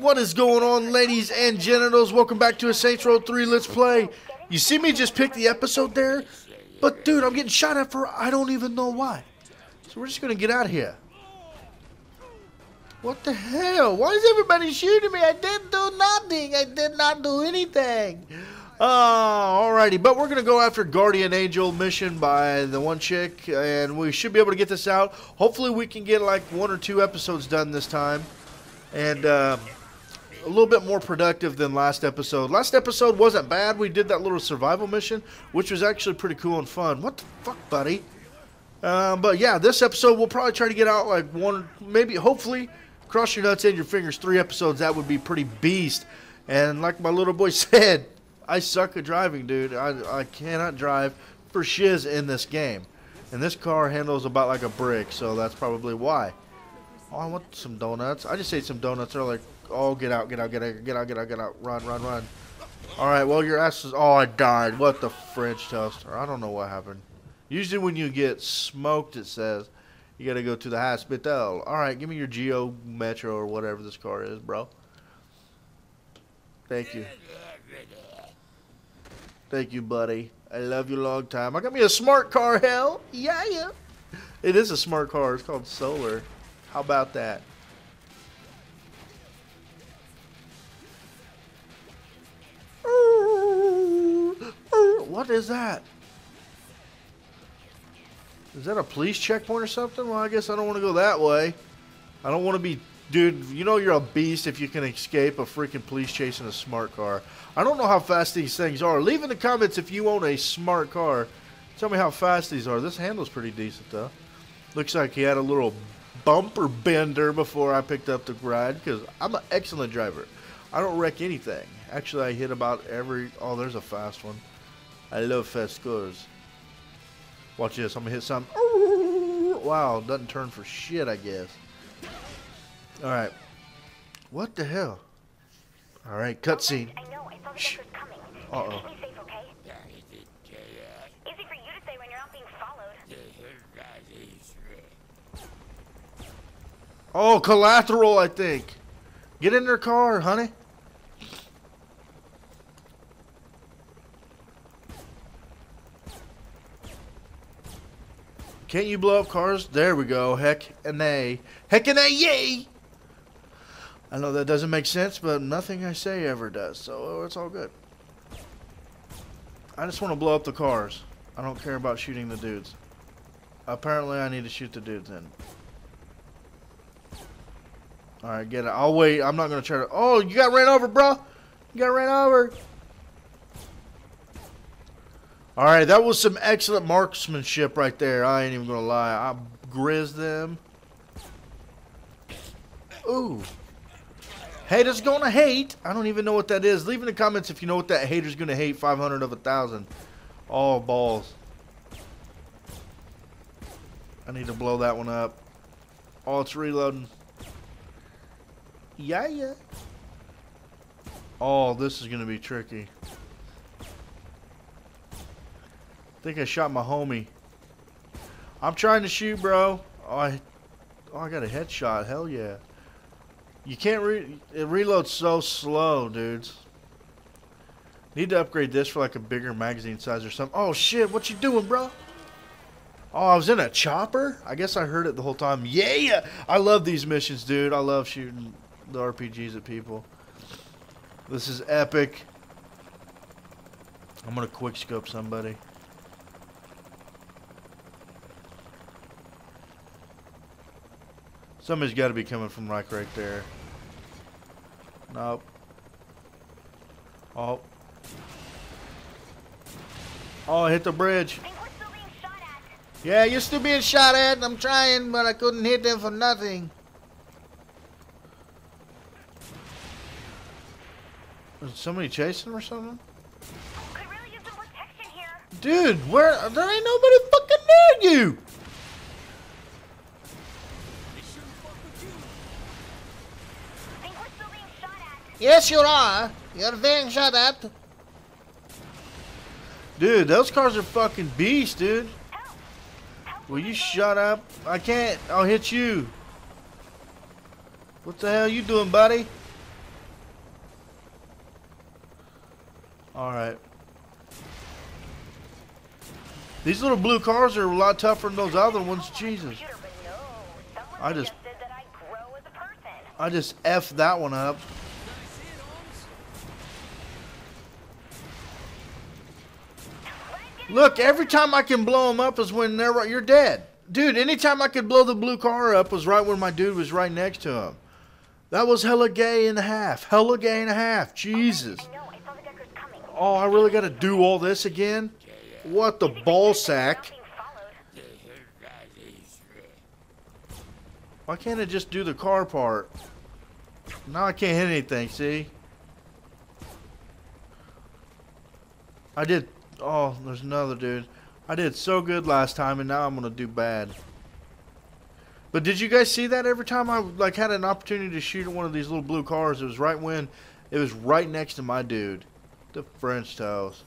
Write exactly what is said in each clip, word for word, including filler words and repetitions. What is going on, ladies and genitals? Welcome back to a Saints Row three Let's Play. You see me just pick the episode there? But dude, I'm getting shot at for I don't even know why. So we're just gonna get out of here. What the hell? Why is everybody shooting me? I didn't do nothing. I did not do anything. Uh, alrighty, but we're gonna go after Guardian Angel mission by the one chick, and we should be able to get this out. Hopefully we can get like one or two episodes done this time, and um, a little bit more productive than last episode. Last episode wasn't bad. We did that little survival mission, which was actually pretty cool and fun. What the fuck, buddy? Um, but yeah, this episode we'll probably try to get out like one, maybe, hopefully, cross your nuts and your fingers, three episodes. That would be pretty beast. And like my little boy said, I suck at driving, dude. I, I cannot drive for shiz in this game. And this car handles about like a brick, so that's probably why. Oh, I want some donuts. I just ate some donuts earlier. Oh, get out, get out, get out, get out, get out, get out. Run, run, run. All right, well, your ass is... Oh, I died. What the French toaster. I don't know what happened. Usually when you get smoked, it says you got to go to the hospital. All right, give me your Geo Metro or whatever this car is, bro. Thank you. Thank you, buddy. I love you long time. I got me a smart car, hell. Yeah, yeah. It is a smart car. It's called Solar. How about that? What is that? Is that a police checkpoint or something? Well, I guess I don't want to go that way. I don't want to be... Dude, you know you're a beast if you can escape a freaking police chase in a smart car. I don't know how fast these things are. Leave in the comments if you own a smart car. Tell me how fast these are. This handle's pretty decent, though. Looks like he had a little bumper bender before I picked up the ride, because I'm an excellent driver. I don't wreck anything. Actually, I hit about every... Oh, there's a fast one. I love fast cars. Watch this. I'm going to hit something. Wow, doesn't turn for shit, I guess. All right. What the hell? All right, cutscene. I know. I thought you were coming. Uh-oh. Keep me safe, okay? Easy for you to say when you're not being followed. Oh, collateral, I think. Get in their car, honey. Can't you blow up cars? There we go. Heck and a. Heck and a yay! I know that doesn't make sense, but nothing I say ever does, so it's all good. I just want to blow up the cars. I don't care about shooting the dudes. Apparently, I need to shoot the dudes in. Alright, get it. I'll wait. I'm not going to try to... Oh, you got ran over, bro! You got ran over! Alright, that was some excellent marksmanship right there. I ain't even going to lie. I grizzed them. Ooh. Haters gonna hate. I don't even know what that is. Leave in the comments if you know what that hater's gonna hate. five hundred of a thousand. Oh, balls. I need to blow that one up. Oh, it's reloading. Yeah, yeah. Oh, this is gonna be tricky. I think I shot my homie. I'm trying to shoot, bro. Oh, I, oh, I got a headshot. Hell yeah. You can't re it reloads so slow, dudes. Need to upgrade this for like a bigger magazine size or something. Oh shit, what you doing, bro? Oh, I was in a chopper? I guess I heard it the whole time. Yeah! I love these missions, dude. I love shooting the R P Gs at people. This is epic. I'm gonna quick scope somebody. Somebody's gotta be coming from like right there. Nope. Oh. Oh, I hit the bridge. And we're still being shot at. Yeah, you're still being shot at. I'm trying, but I couldn't hit them for nothing. Is somebody chasing or something? Could really use some protection here. Dude, where? There ain't nobody fucking near you. Yes, you are. You're being shot at. Dude, those cars are fucking beasts, dude. Help. Help. Will you shut up? I can't. I'll hit you. What the hell you doing, buddy? Alright. These little blue cars are a lot tougher than those other ones. Jesus. I just... I just F'd that one up. Look, every time I can blow them up is when they're right. You're dead. Dude, anytime I could blow the blue car up was right when my dude was right next to him. That was hella gay and a half. Hella gay and a half. Jesus. Oh, I really got to do all this again? What the ball sack? Why can't I just do the car part? Now I can't hit anything, see? I did... Oh, there's another dude. I did so good last time, and now I'm gonna do bad. But did you guys see that? Every time I like had an opportunity to shoot at one of these little blue cars, it was right when it was right next to my dude, the French toast.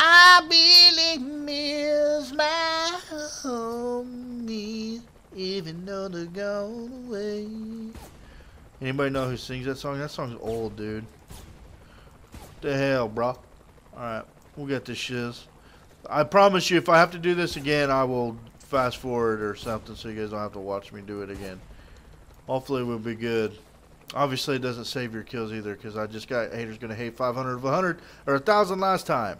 I really miss my homie, even though they're gone away. Anybody know who sings that song? That song's old, dude. The hell, bro. Alright, we'll get this shiz. I promise you, if I have to do this again, I will fast forward or something so you guys don't have to watch me do it again. Hopefully we'll be good. Obviously, it doesn't save your kills either, because I just got haters going to hate five hundred of one hundred or one thousand last time.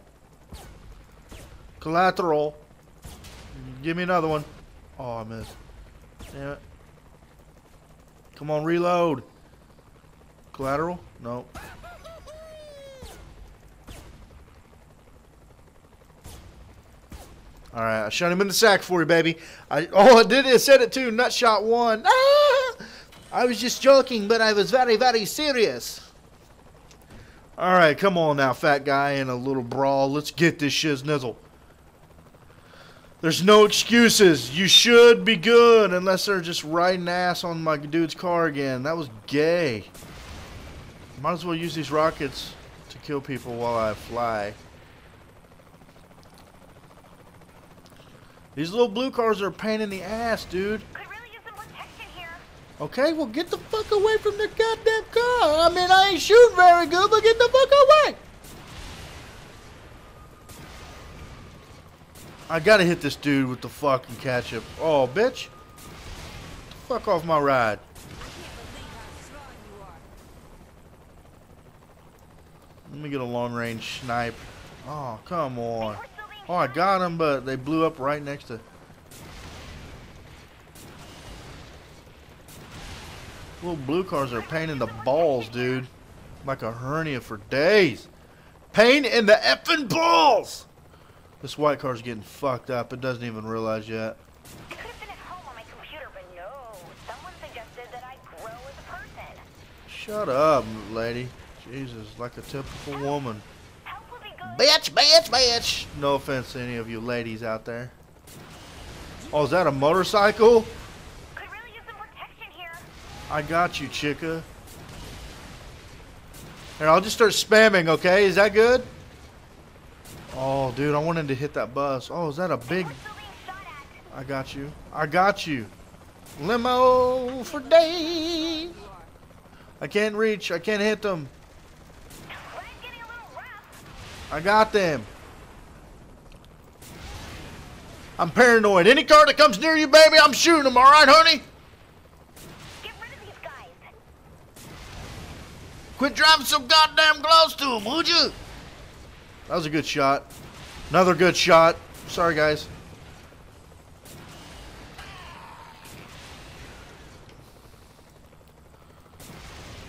Collateral. Give me another one. Oh, I missed. Damn it. Come on, reload. Collateral? No. Alright, I shot him in the sack for you, baby. I, oh, I did it. Said it too. Nutshot one. Ah! I was just joking, but I was very, very serious. Alright, come on now, fat guy in a little brawl. Let's get this shiznizzle. There's no excuses. You should be good, unless they're just riding ass on my dude's car again. That was gay. Might as well use these rockets to kill people while I fly. These little blue cars are a pain in the ass, dude. Could really use some protection here. Okay, well, get the fuck away from the goddamn car. I mean, I ain't shooting very good, but get the fuck away. I gotta hit this dude with the fucking ketchup. Oh, bitch. Fuck off my ride. Let me get a long-range snipe. Oh, come on. Oh, I got them, but they blew up right next to... Little blue cars are pain in the balls, dude. Like a hernia for days. Pain in the effing balls! This white car's getting fucked up. It doesn't even realize yet. I could have been at home on my computer, but no. Someone suggested that I grow as a person. Shut up, lady. Jesus, like a typical woman. Bitch, bitch, bitch. No offense to any of you ladies out there. Oh, is that a motorcycle? Could really use some protection here. I got you, chicka. Here, I'll just start spamming, okay? Is that good? Oh, dude, I wanted to hit that bus. Oh, is that a big... I got you. I got you. Limo for days. I can't reach. I can't hit them. I got them. I'm paranoid. Any car that comes near you, baby, I'm shooting them. All right, honey? Get rid of these guys. Quit driving so goddamn close to them, would you? That was a good shot. Another good shot. Sorry, guys.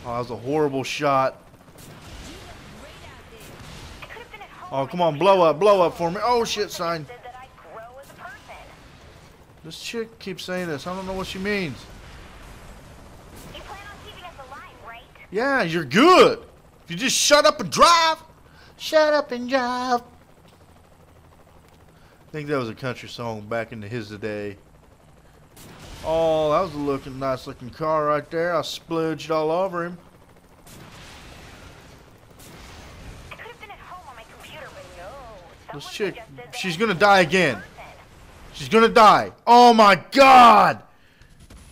Oh, that was a horrible shot. Oh, come on, blow up, blow up for me. Oh, shit, sign. This chick keeps saying this. I don't know what she means. You plan on keeping us alive, right? Yeah, you're good. If you just shut up and drive. Shut up and drive. I think that was a country song back into his day. Oh, that was a looking, nice looking car right there. I spludged all over him. This chick, she's gonna die again. She's gonna die. Oh my god!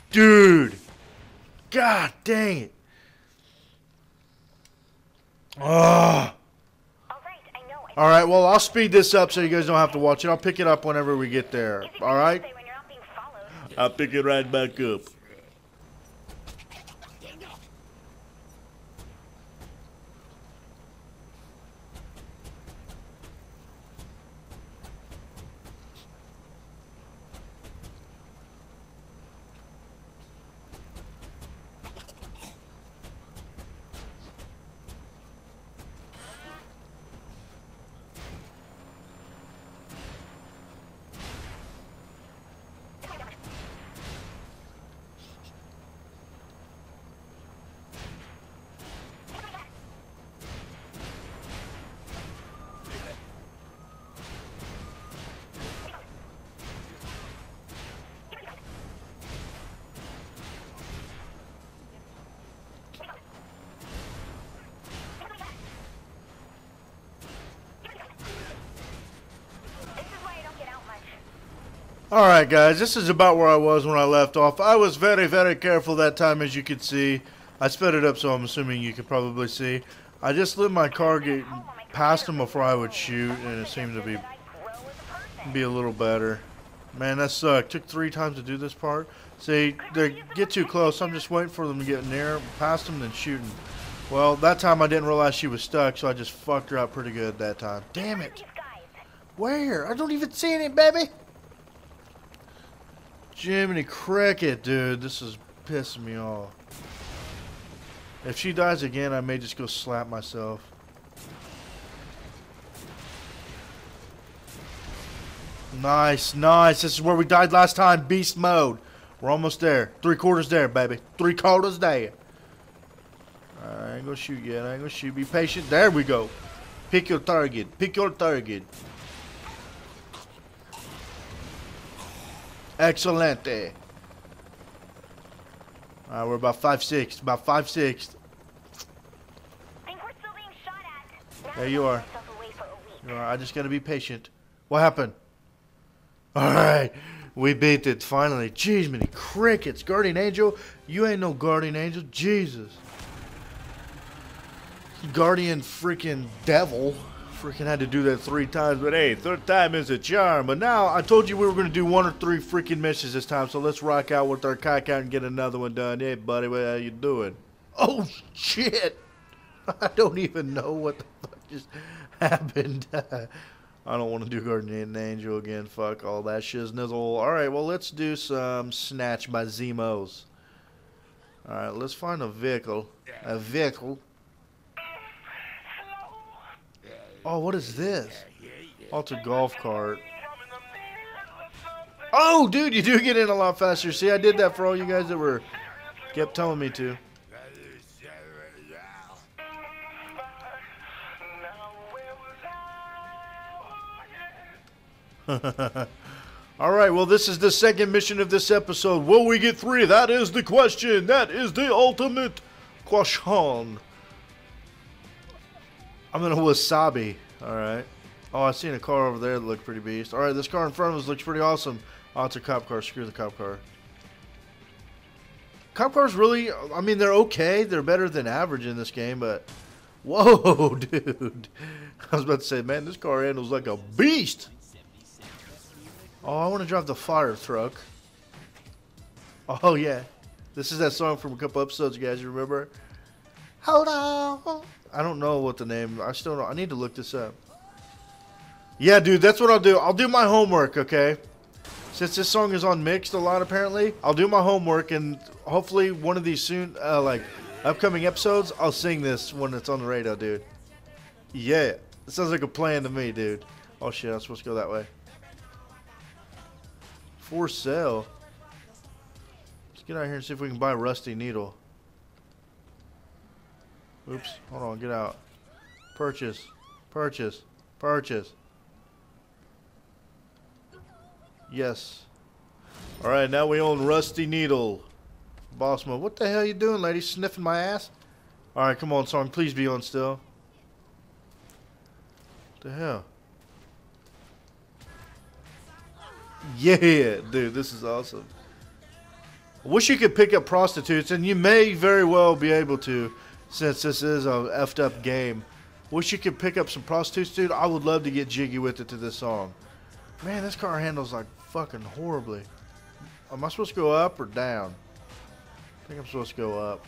Dude! God dang it. Ugh. All right, well, I'll speed this up so you guys don't have to watch it. I'll pick it up whenever we get there. All right? I'll pick it right back up. Alright guys, this is about where I was when I left off. I was very, very careful that time, as you can see. I sped it up, so I'm assuming you could probably see. I just let my car get past them before I would shoot, and it seemed to be, be a little better. Man, that sucked. Took three times to do this part. See, they get too close. I'm just waiting for them to get near, past them, then shooting. Well, that time I didn't realize she was stuck, so I just fucked her up pretty good that time. Damn it. Where? I don't even see it, baby. Jiminy Cricket, dude, this is pissing me off. If she dies again, I may just go slap myself. Nice, nice. This is where we died last time, beast mode. We're almost there. Three quarters there, baby. Three quarters there. I ain't gonna shoot yet. I ain't gonna shoot. Be patient. There we go. Pick your target. Pick your target. Excellente. Alright, we're about five six. About five six. There you are. You are. I just gotta be patient. What happened? Alright. We beat it finally. Jeez, many crickets. Guardian Angel. You ain't no Guardian Angel. Jesus. Guardian freaking devil. Freaking had to do that three times, but hey, third time is a charm. But now I told you we were going to do one or three freaking missions this time, so let's rock out with our cock out and get another one done. Hey buddy, what are you doing? Oh shit, I don't even know what the fuck just happened. I don't want to do Guardian Angel again. Fuck all that shiznizzle. Alright, well, let's do some Snatch by Zimos. Alright, let's find a vehicle. A vehicle. Oh, what is this? Altered golf cart. Oh, dude, you do get in a lot faster. See, I did that for all you guys that were kept telling me to. All right, well, this is the second mission of this episode. Will we get three? That is the question. That is the ultimate question. I'm gonna wasabi. Alright. Oh, I seen a car over there that looked pretty beast. Alright, this car in front of us looks pretty awesome. Oh, it's a cop car. Screw the cop car. Cop cars really, I mean, they're okay. They're better than average in this game, but... Whoa, dude. I was about to say, man, this car handles like a beast. Oh, I want to drive the fire truck. Oh, yeah. This is that song from a couple episodes, you guys. You remember? Hold on. I don't know what the name. I still don't. I need to look this up. Yeah, dude, that's what I'll do. I'll do my homework, okay? Since this song is on Mixed a lot, apparently, I'll do my homework, and hopefully one of these soon, uh, like, upcoming episodes, I'll sing this when it's on the radio, dude. Yeah. It sounds like a plan to me, dude. Oh, shit. I'm supposed to go that way. For sale. Let's get out here and see if we can buy Rusty Needle. Oops, hold on, get out. Purchase, purchase, purchase. Yes. Alright, now we own Rusty Needle. Boss mode. What the hell are you doing, lady? Sniffing my ass? Alright, come on, song. Please be on still. What the hell? Yeah, dude, this is awesome. I wish you could pick up prostitutes, and you may very well be able to. since this is an effed up game. Wish you could pick up some prostitutes, dude. I would love to get jiggy with it to this song. Man, this car handles like fucking horribly. Am I supposed to go up or down? I think I'm supposed to go up.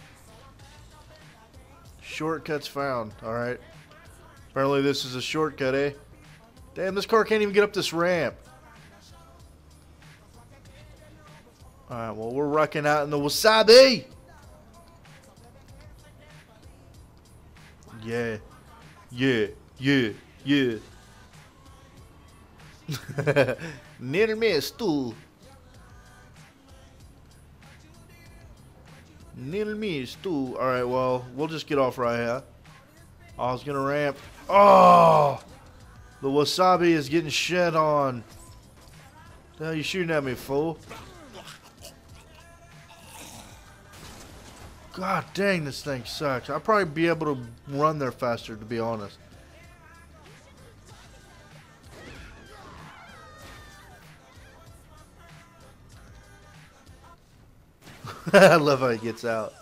Shortcuts found. Alright. Apparently this is a shortcut, eh? Damn, this car can't even get up this ramp. Alright, well, we're rocking out in the wasabi! Yeah. Yeah. Yeah. Yeah. Near me a stool. Near me a stool. Alright, well, we'll just get off right here. I was gonna ramp. Oh! The wasabi is getting shed on. What the hell you shooting at me, fool? God dang, this thing sucks. I'll probably be able to run there faster, to be honest. I love how he gets out.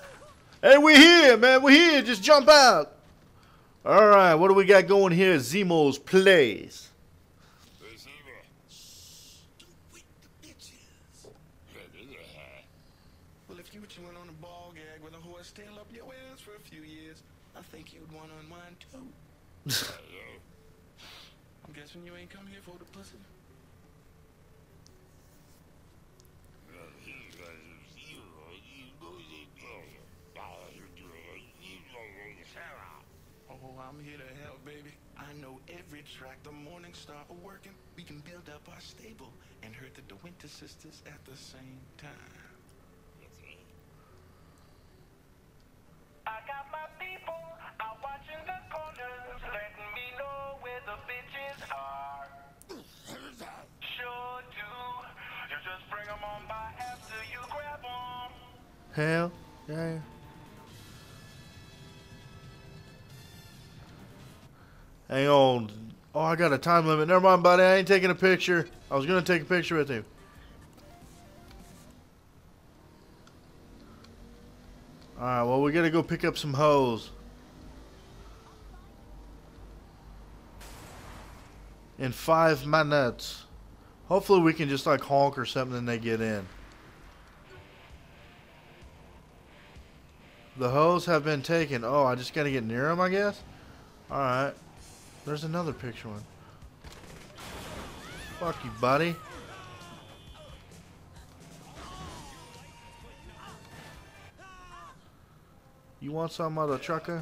Hey, we're here, man. We're here. Just jump out. All right, what do we got going here? Zimos plays. Well, if you were on a ball gag with a horse tail up your ass for a few years, I think you'd want to unwind too. I'm guessing you ain't come here for the pussy. I'm here to help, baby. I know every track the Morning Star are working. We can build up our stable and hurt the DeWinter Sisters at the same time. I got my people out watching the corners, letting me know where the bitches are. Sure do. You just bring them on by after you grab them. Hell yeah. Hang on. Oh, I got a time limit. Never mind, buddy. I ain't taking a picture. I was going to take a picture with you. Alright, well, we got to go pick up some hoes. In five minutes. Hopefully we can just, like, honk or something and they get in. The hoes have been taken. Oh, I just got to get near them, I guess? Alright. There's another picture one. Fuck you, buddy. You want some, other trucker?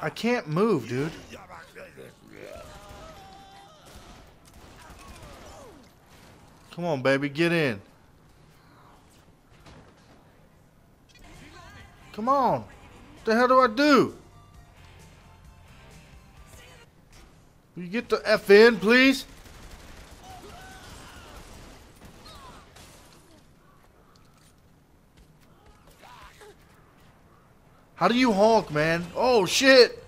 I can't move, dude. Come on, baby, get in. Come on. What the hell do I do? Will you get the F in, please? How do you honk, man? Oh, shit!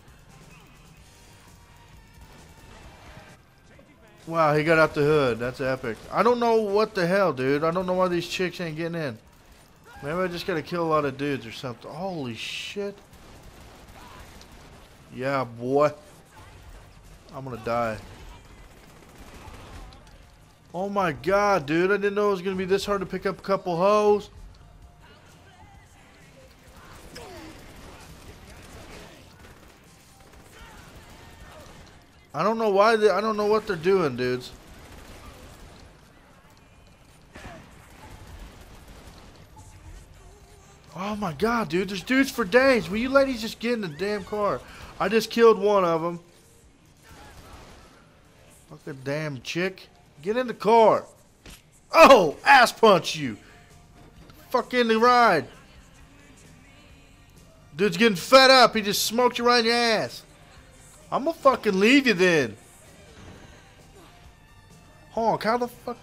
Wow, he got out the hood. That's epic. I don't know what the hell, dude. I don't know why these chicks ain't getting in. Maybe I just gotta kill a lot of dudes or something. Holy shit. Yeah, boy. I'm gonna die. Oh my god, dude. I didn't know it was gonna be this hard to pick up a couple hoes. I don't know why they, I don't know what they're doing, dudes. Oh my god, dude, there's dudes for days. Will you ladies just get in the damn car? I just killed one of them. Fuck the damn chick. Get in the car. Oh, ass punch you. Fuck in the ride. Dude's getting fed up. He just smoked you right in your ass. I'm gonna fucking leave you then. Honk, how the fuck?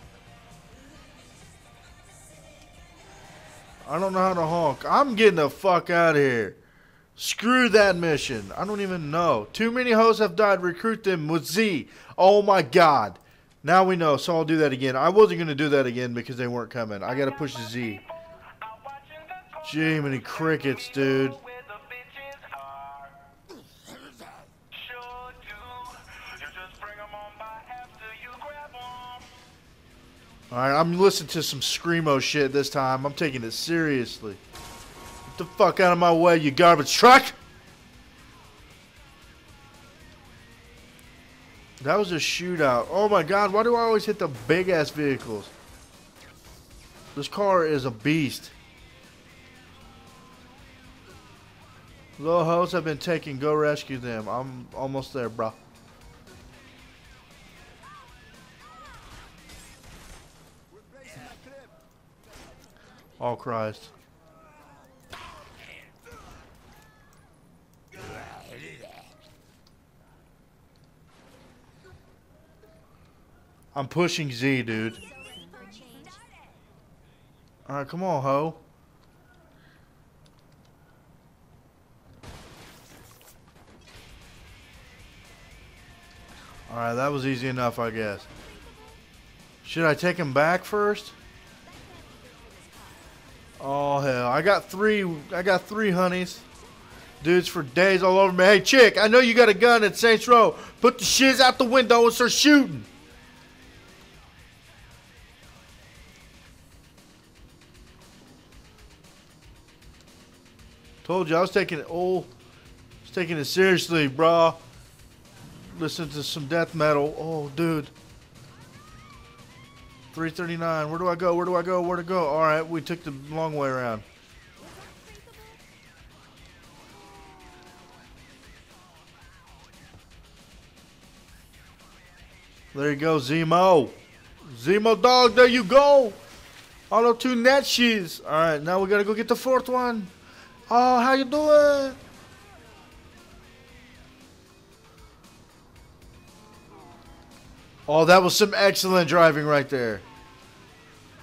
I don't know how to honk. I'm getting the fuck out of here. Screw that mission. I don't even know. Too many hoes have died. Recruit them with Z. Oh my god. Now we know. So I'll do that again. I wasn't going to do that again because they weren't coming. I got to push Z. Gee, many crickets, dude. Alright, I'm listening to some screamo shit this time. I'm taking it seriously. Get the fuck out of my way, you garbage truck! That was a shootout. Oh my god, why do I always hit the big ass vehicles? This car is a beast. Little hoes have been taken. Go rescue them. I'm almost there, bro. Oh Christ. I'm pushing Z, dude. Alright, come on, ho. Alright, that was easy enough, I guess. Should I take him back first? Oh hell, I got three, I got three honeys. Dudes for days all over me. Hey chick, I know you got a gun at Saints Row. Put the shiz out the window and start shooting. Told you I was taking it oh, I was taking it seriously, brah. Listen to some death metal. Oh dude. three thirty-nine. Where do I go? Where do I go? Where to go? Alright, we took the long way around. There you go, Zemo. Zemo dog, there you go. Auto two Natchies. Alright, now we gotta go get the fourth one. Oh, how you doing? Oh, that was some excellent driving right there.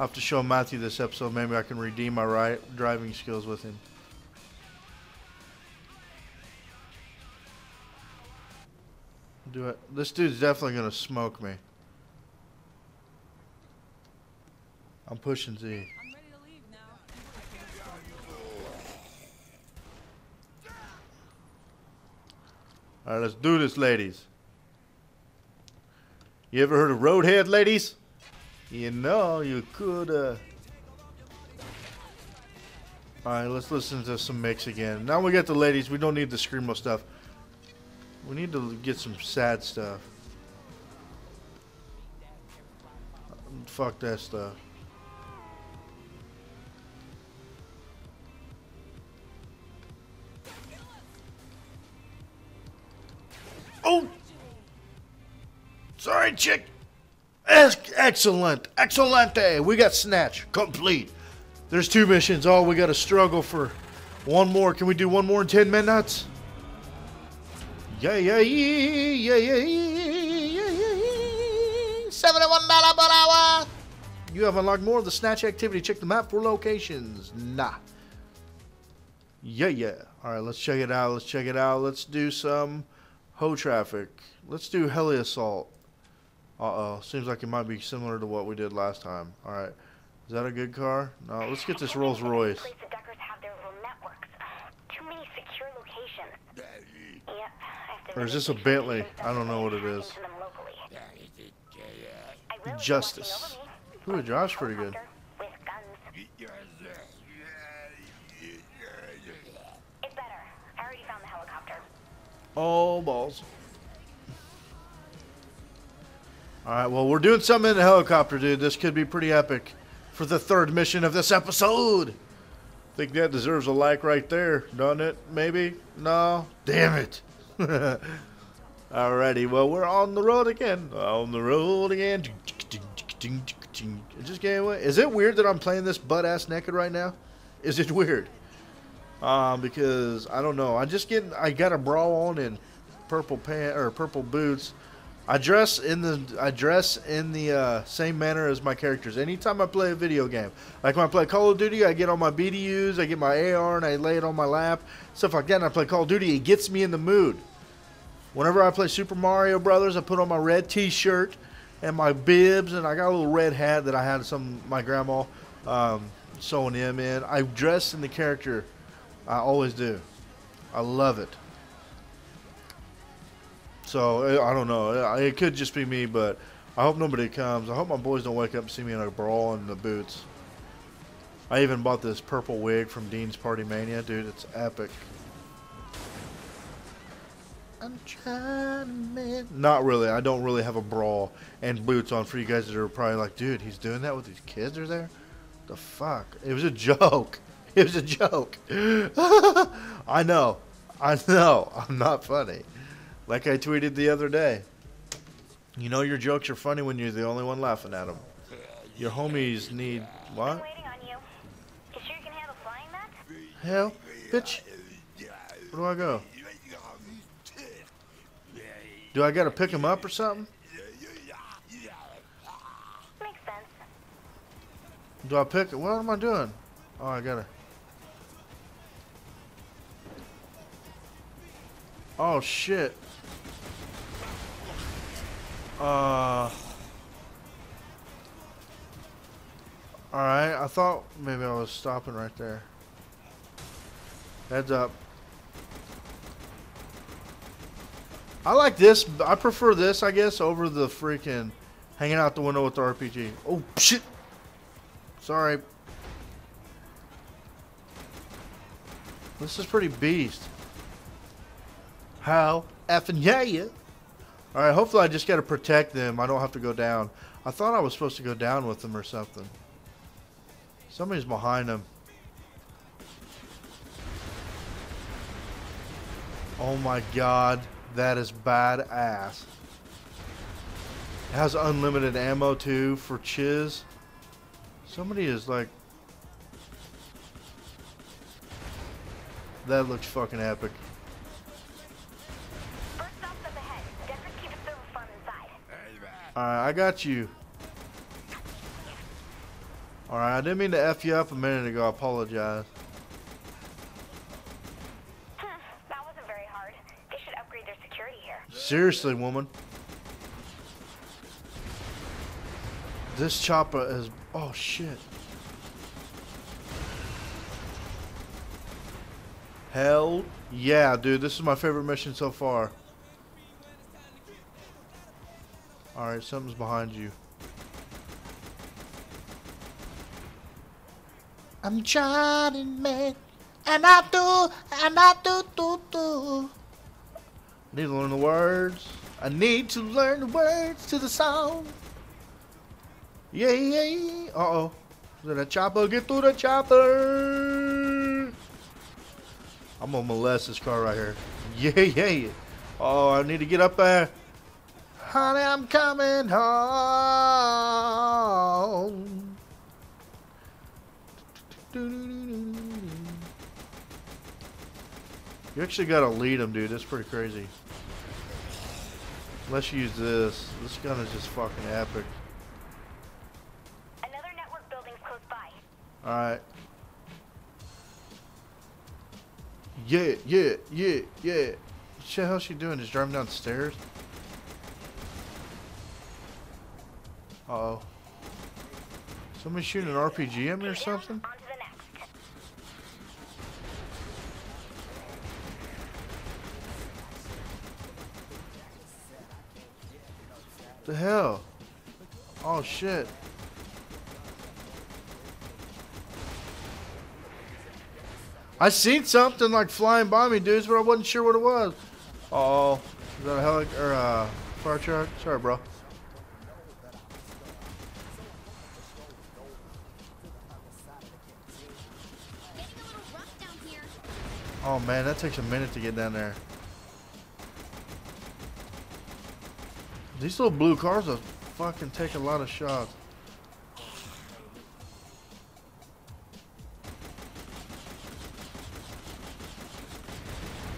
I'll have to show Matthew this episode. Maybe I can redeem my right driving skills with him. Do it. This dude's definitely gonna smoke me. I'm pushing Z. I'm ready to leave now. All right, let's do this, ladies. You ever heard of Roadhead, ladies? You know, you could, uh... Alright, let's listen to some mix again. Now we got the ladies. We don't need the screamo stuff. We need to get some sad stuff. Fuck that stuff. Oh! Sorry, chick. Excellent. Excellente. We got Snatch. Complete. There's two missions. Oh, we got to struggle for one more. Can we do one more in ten minutes? Yeah, yeah, yeah, yeah, yeah, yeah, yeah. seventy-one dollars per hour. You have unlocked more of the Snatch activity. Check the map for locations. Nah. Yeah, yeah. All right, let's check it out. Let's check it out. Let's do some hoe traffic. Let's do Heli Assault. Uh-oh. Seems like it might be similar to what we did last time. Alright. Is that a good car? No. Let's get this Rolls Royce. The Duckers have their little networks. Too many secure locations. Yep. Or is this a Bentley? I don't know what it is. Justice. Ooh, it drives pretty good. It's better. I already found the helicopter. Oh, balls. Alright, well, we're doing something in the helicopter, dude. This could be pretty epic for the third mission of this episode. I think that deserves a like right there, doesn't it? Maybe? No? Damn it. Alrighty, well, we're on the road again. On the road again. Just get away. Is it weird that I'm playing this butt-ass naked right now? Is it weird? Um, because, I don't know. I just get, I got a bra on and purple pants, or purple boots. I dress in the I dress in the uh, same manner as my characters. Anytime I play a video game, like when I play Call of Duty, I get all my B D Us, I get my A R, and I lay it on my lap, stuff like that. And I play Call of Duty; it gets me in the mood. Whenever I play Super Mario Brothers, I put on my red T-shirt and my bibs, and I got a little red hat that I had some my grandma um, so in, man. I dress in the character. I always do. I love it. So, I don't know. It could just be me, but I hope nobody comes. I hope my boys don't wake up and see me in a brawl in the boots. I even bought this purple wig from Dean's Party Mania. Dude, it's epic. I'm trying to make... Not really. I don't really have a brawl and boots on for you guys that are probably like, dude, he's doing that with these kids are there? The fuck? It was a joke. It was a joke. I know. I know. I'm not funny. Like I tweeted the other day. You know your jokes are funny when you're the only one laughing at them. Your homies need... What? You sure you can handle flying that? Hell, bitch. Where do I go? Do I gotta pick him up or something? Makes sense. Do I pick... What am I doing? Oh, I gotta... Oh, shit. Uh... Alright, I thought maybe I was stopping right there. Heads up. I like this. I prefer this, I guess, over the freaking hanging out the window with the R P G. Oh, shit. Sorry. This is pretty beast. How effing yeah, yeah. Alright, hopefully I just gotta protect them. I don't have to go down. I thought I was supposed to go down with them or something. Somebody's behind him. Oh my god. That is badass. It has unlimited ammo too for chiz. Somebody is like... That looks fucking epic. First off up ahead. Definitely keep it still fun inside. Alright, I got you. Alright, I didn't mean to F you up a minute ago, I apologize. That wasn't very hard. They should upgrade their security here. Seriously, woman. This chopper is... Oh, shit. Hell yeah, dude. This is my favorite mission so far. Alright, something's behind you. I'm trying, man, and I do, and I do, do, do. I need to learn the words. I need to learn the words to the song. Yeah, yeah, yeah. Uh-oh. Let the chopper get through the chopper. I'm gonna molest this car right here. Yeah, yeah, yeah. Oh, I need to get up there. Honey, I'm coming home. You actually gotta lead them, dude. That's pretty crazy. Let's use this. This gun is just fucking epic. Another network building's close by. Alright. Yeah, yeah, yeah, yeah. Shit, how's she doing? Just driving downstairs? Uh oh. Somebody shooting an R P G at me or something? The hell? Oh shit. I seen something like flying by me, dudes, but I wasn't sure what it was. Uh oh. Is that a heli or a fire truck? Sorry, bro. Oh man, that takes a minute to get down there. These little blue cars will fucking take a lot of shots.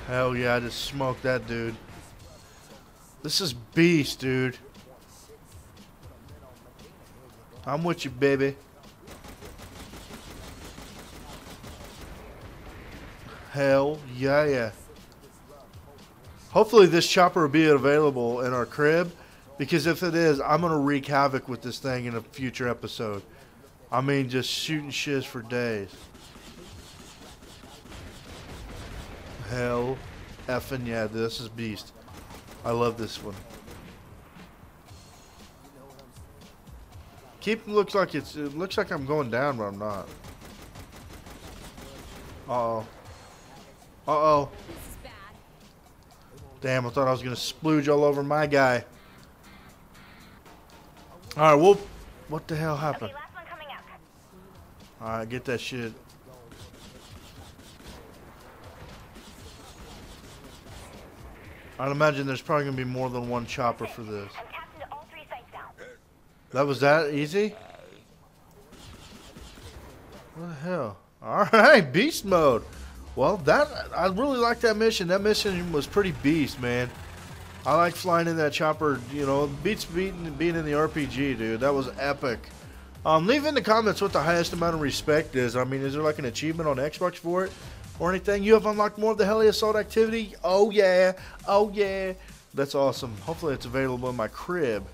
Hell yeah, I just smoked that dude. This is beast, dude. I'm with you, baby. Hell yeah, yeah. Hopefully this chopper will be available in our crib. Because if it is, I'm going to wreak havoc with this thing in a future episode. I mean, just shooting shiz for days. Hell effing yeah, this is beast. I love this one. Keep looks like it's it looks like I'm going down, but I'm not. Uh-oh. Uh-oh. Damn, I thought I was gonna splooge all over my guy. All right, whoop. What the hell happened? Okay, last one coming up. All right, get that shit. I'd imagine there's probably gonna be more than one chopper for this. I'm tapped into all three sites now. That was that easy? What the hell? All right, beast mode. Well, that I really like that mission. That mission was pretty beast, man. I like flying in that chopper, you know, beats beating, being in the R P G, dude. That was epic. Um, leave in the comments what the highest amount of respect is. I mean, is there like an achievement on Xbox for it or anything? You have unlocked more of the Heli Assault activity? Oh, yeah. Oh, yeah. That's awesome. Hopefully it's available in my crib.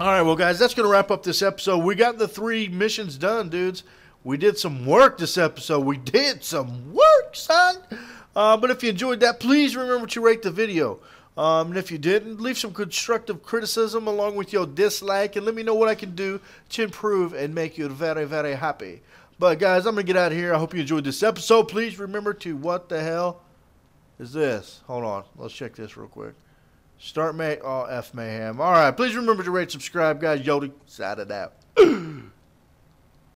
All right, well, guys, that's going to wrap up this episode. We got the three missions done, dudes. We did some work this episode. We did some work, son. Uh, but if you enjoyed that, please remember to rate the video. Um, and if you didn't, leave some constructive criticism along with your dislike. And let me know what I can do to improve and make you very, very happy. But, guys, I'm going to get out of here. I hope you enjoyed this episode. Please remember to what the hell is this? Hold on. Let's check this real quick. Start May. Oh, F Mayhem. All right. Please remember to rate, subscribe, guys. Yodi, side it out.